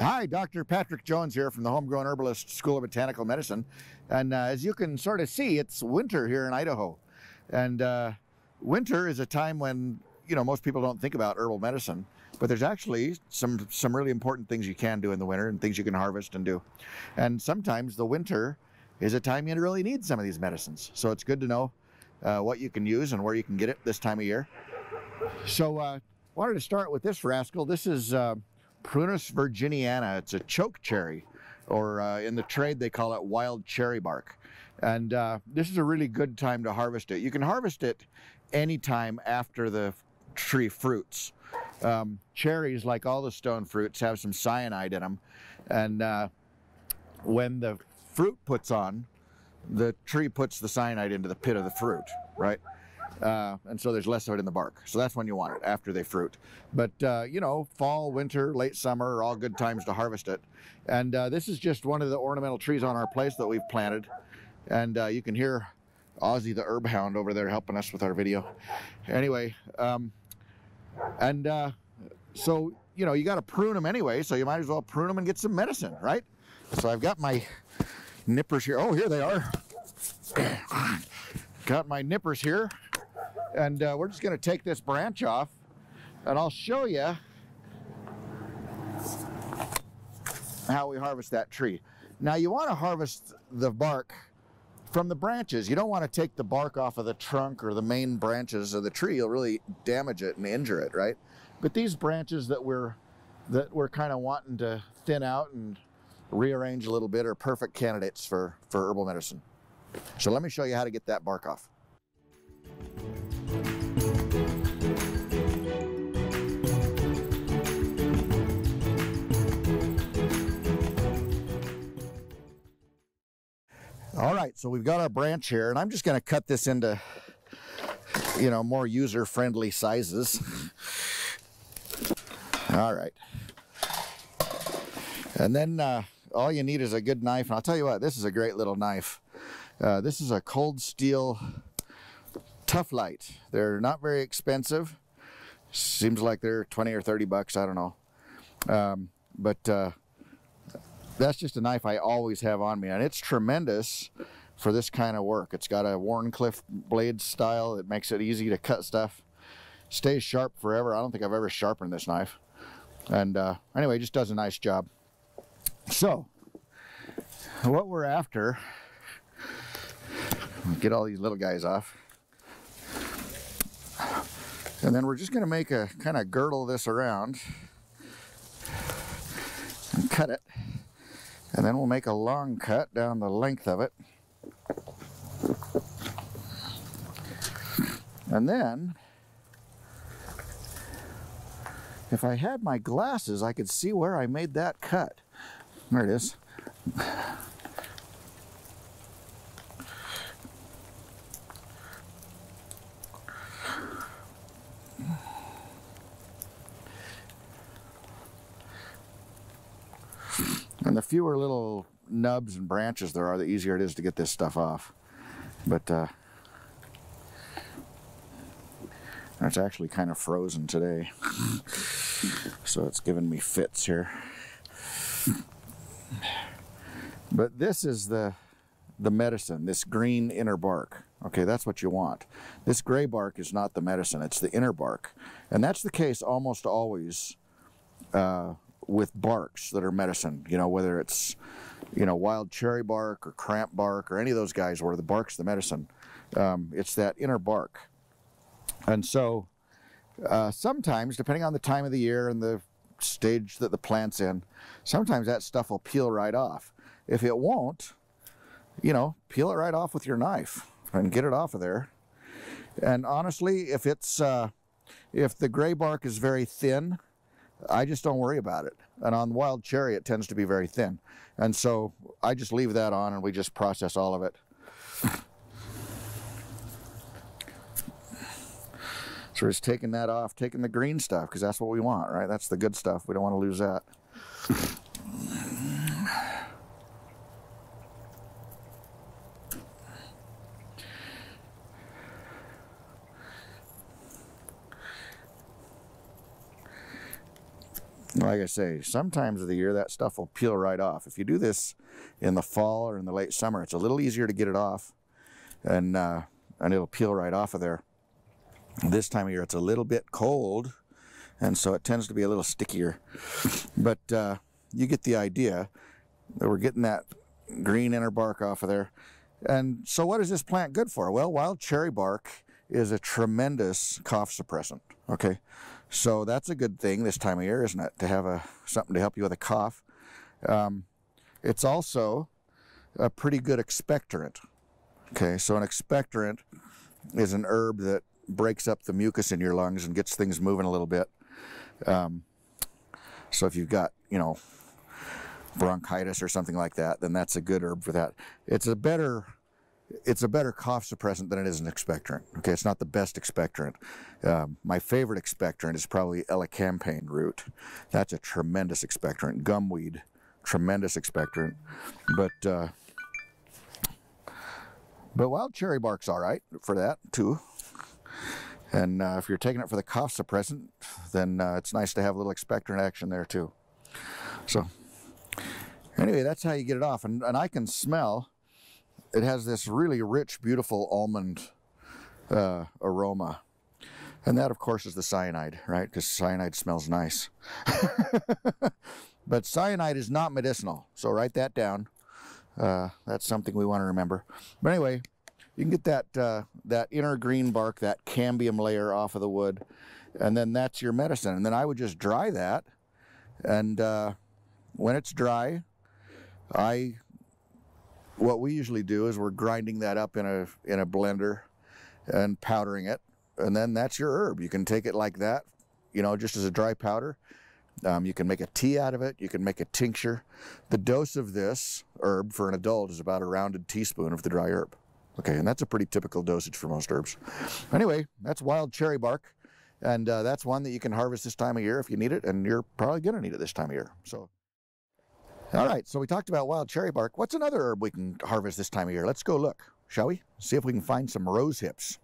Hi, Dr. Patrick Jones here from the HomeGrown Herbalist School of Botanical Medicine. And as you can sort of see, it's winter here in Idaho. And winter is a time when, you know, most people don't think about herbal medicine, but there's actually some really important things you can do in the winter and things you can harvest and do. And sometimes the winter is a time you really need some of these medicines. So it's good to know what you can use and where you can get it this time of year. So I wanted to start with this rascal. This is Prunus virginiana. It's a choke cherry, or in the trade they call it wild cherry bark. And this is a really good time to harvest it. You can harvest it anytime after the tree fruits. Cherries, like all the stone fruits, have some cyanide in them. And when the fruit puts on, the tree puts the cyanide into the pit of the fruit, right? And so there's less of it in the bark. So that's when you want it, after they fruit. But, you know, fall, winter, late summer are all good times to harvest it. And this is just one of the ornamental trees on our place that we've planted. And you can hear Ozzy the herb hound over there helping us with our video. Anyway, so, you know, you got to prune them anyway, so you might as well prune them and get some medicine, right? So I've got my nippers here. Oh, here they are. Got my nippers here. And we're just going to take this branch off, and I'll show you how we harvest that tree. Now, you want to harvest the bark from the branches. You don't want to take the bark off of the trunk or the main branches of the tree. You'll really damage it and injure it, right? But these branches that we're kind of wanting to thin out and rearrange a little bit are perfect candidates for herbal medicine. So let me show you how to get that bark off. All right, so we've got our branch here, and I'm just going to cut this into, you know, more user-friendly sizes. All right. And then all you need is a good knife, and I'll tell you what, this is a great little knife. This is a Cold Steel Tough Light. They're not very expensive. Seems like they're 20 or 30 bucks, I don't know. That's just a knife I always have on me, and it's tremendous for this kind of work. It's got a Warncliffe blade style that makes it easy to cut stuff. Stays sharp forever. I don't think I've ever sharpened this knife. And anyway, it just does a nice job. So, what we're after, get all these little guys off. And then we're just gonna make a kind of girdle this around and cut it. And then we'll make a long cut down the length of it. And then, if I had my glasses, I could see where I made that cut. There it is. And the fewer little nubs and branches there are, the easier it is to get this stuff off. But it's actually kind of frozen today, so it's giving me fits here. But this is the medicine, this green inner bark. Okay, that's what you want. This gray bark is not the medicine, it's the inner bark. And that's the case almost always with barks that are medicine, you know, whether it's, you know, wild cherry bark or cramp bark or any of those guys where the bark's the medicine. It's that inner bark. And so sometimes, depending on the time of the year and the stage that the plant's in, sometimes that stuff will peel right off. If it won't, you know, peel it right off with your knife and get it off of there. And honestly, if it's if the gray bark is very thin, I just don't worry about it. And on wild cherry, it tends to be very thin. And so I just leave that on and we just process all of it. So we're just taking that off, taking the green stuff, because that's what we want, right? That's the good stuff. We don't want to lose that. like I say, some times of the year that stuff will peel right off. If you do this in the fall or in the late summer, it's a little easier to get it off, and it'll peel right off of there. This time of year, it's a little bit cold, and so it tends to be a little stickier. But you get the idea that we're getting that green inner bark off of there. And so what is this plant good for? Well, wild cherry bark is a tremendous cough suppressant, okay? So that's a good thing this time of year, isn't it? To have something to help you with a cough. It's also a pretty good expectorant, okay? So an expectorant is an herb that breaks up the mucus in your lungs and gets things moving a little bit. So if you've got, you know, bronchitis or something like that, then that's a good herb for that. It's a better cough suppressant than it is an expectorant. Okay, it's not the best expectorant. My favorite expectorant is probably elecampane root. That's a tremendous expectorant. Gumweed, tremendous expectorant. But wild cherry bark's all right for that too. And if you're taking it for the cough suppressant, then it's nice to have a little expectorant action there too. So anyway, that's how you get it off. And I can smell, it has this really rich, beautiful almond aroma. And that, of course, is the cyanide, right? Because cyanide smells nice. But cyanide is not medicinal, so write that down. That's something we want to remember. But anyway, you can get that inner green bark, that cambium layer off of the wood, and then that's your medicine. And then I would just dry that, and when it's dry, what we usually do is we're grinding that up in a blender and powdering it, and then that's your herb. You can take it like that, you know, just as a dry powder. You can make a tea out of it. You can make a tincture. The dose of this herb for an adult is about a rounded teaspoon of the dry herb. Okay, and that's a pretty typical dosage for most herbs. Anyway, that's wild cherry bark, and that's one that you can harvest this time of year if you need it, and you're probably going to need it this time of year. So. All right, so we talked about wild cherry bark. What's another herb we can harvest this time of year? Let's go look, shall we? See if we can find some rose hips.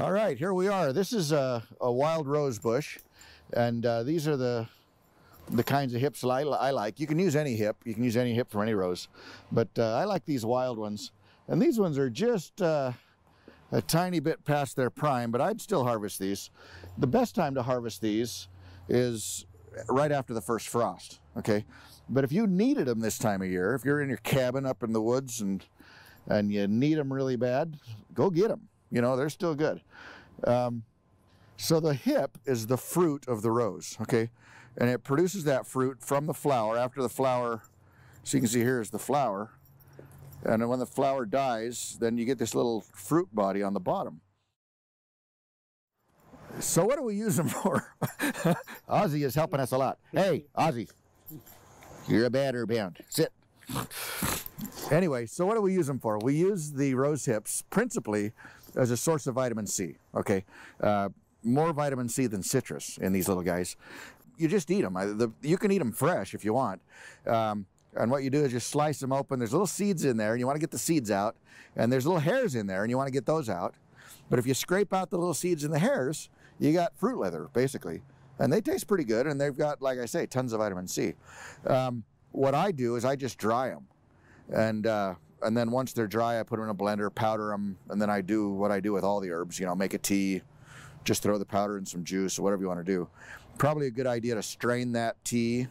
All right, here we are. This is a wild rose bush, and these are the kinds of hips I like. You can use any hip. You can use any hip from any rose. But I like these wild ones. And these ones are just a tiny bit past their prime, but I'd still harvest these. The best time to harvest these is right after the first frost, okay? But if you needed them this time of year, if you're in your cabin up in the woods and you need them really bad, go get them. You know, they're still good. So the hip is the fruit of the rose, okay? And it produces that fruit from the flower after the flower. So you can see here is the flower. And when the flower dies, then you get this little fruit body on the bottom. So what do we use them for? Ozzy is helping us a lot. Hey, Ozzy, you're a bad herbound. Sit. Anyway, so what do we use them for? We use the rose hips principally as a source of vitamin C, okay? More vitamin C than citrus in these little guys. You just eat them. You can eat them fresh if you want. And what you do is just slice them open. There's little seeds in there, and you want to get the seeds out. And there's little hairs in there, and you want to get those out. But if you scrape out the little seeds and the hairs, you got fruit leather, basically. And they taste pretty good, and they've got, like I say, tons of vitamin C. What I do is I just dry them. And then once they're dry, I put them in a blender, powder them, and then I do what I do with all the herbs, you know, make a tea, just throw the powder in some juice or whatever you want to do. Probably a good idea to strain that tea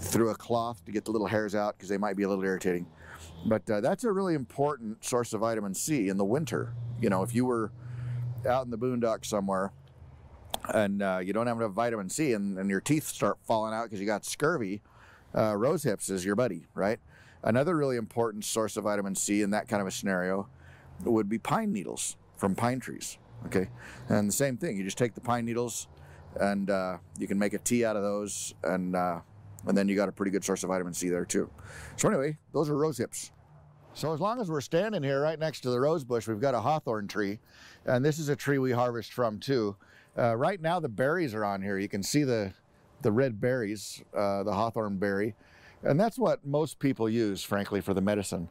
through a cloth to get the little hairs out because they might be a little irritating. But that's a really important source of vitamin C in the winter. You know, if you were out in the boondock somewhere and you don't have enough vitamin C and your teeth start falling out because you got scurvy, rose hips is your buddy, right? Another really important source of vitamin C in that kind of a scenario would be pine needles from pine trees, okay? And the same thing, you just take the pine needles, and you can make a tea out of those, and then you got a pretty good source of vitamin C there too. So anyway, those are rose hips. So as long as we're standing here right next to the rose bush, we've got a hawthorn tree, and this is a tree we harvest from too. Right now the berries are on here. You can see the the red berries, the hawthorn berry, and that's what most people use, frankly, for the medicine.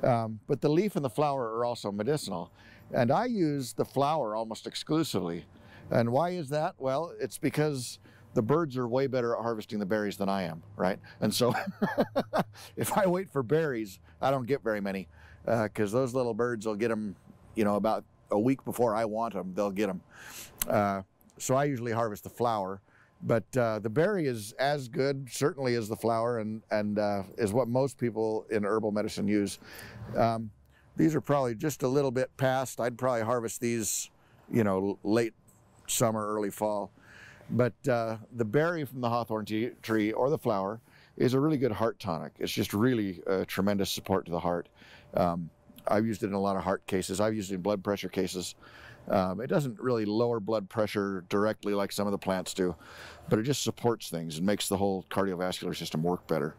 But the leaf and the flower are also medicinal, and I use the flower almost exclusively. And why is that? Well, it's because the birds are way better at harvesting the berries than I am, right? And so if I wait for berries, I don't get very many, because those little birds will get them, you know, about a week before I want them, they'll get them. So I usually harvest the flower, but the berry is as good, certainly, as the flower, and is what most people in herbal medicine use. These are probably just a little bit past. I'd probably harvest these, you know, late summer, early fall. But the berry from the hawthorn tree or the flower is a really good heart tonic. It's just really a tremendous support to the heart. I've used it in a lot of heart cases. I've used it in blood pressure cases. It doesn't really lower blood pressure directly like some of the plants do, but it just supports things and makes the whole cardiovascular system work better.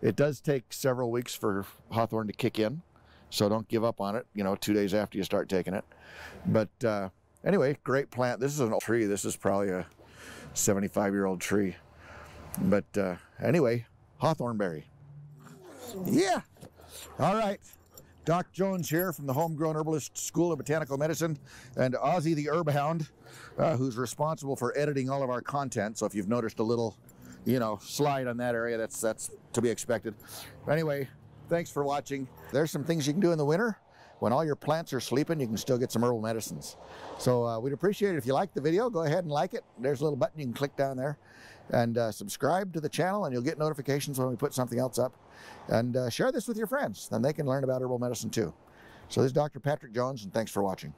It does take several weeks for hawthorn to kick in, so don't give up on it, you know, 2 days after you start taking it. But anyway, great plant. This is an old tree. This is probably a 75-year-old tree. But anyway, hawthorn berry. Yeah. All right. Doc Jones here from the HomeGrown Herbalist School of Botanical Medicine, and Ozzy the Herb Hound, who's responsible for editing all of our content. So if you've noticed a little, you know, slide on that area, that's to be expected. Anyway, thanks for watching. There's some things you can do in the winter. When all your plants are sleeping, you can still get some herbal medicines. So we'd appreciate it if you liked the video. Go ahead and like it. There's a little button you can click down there. And subscribe to the channel, and you'll get notifications when we put something else up. And share this with your friends. Then they can learn about herbal medicine too. So this is Dr. Patrick Jones, and thanks for watching.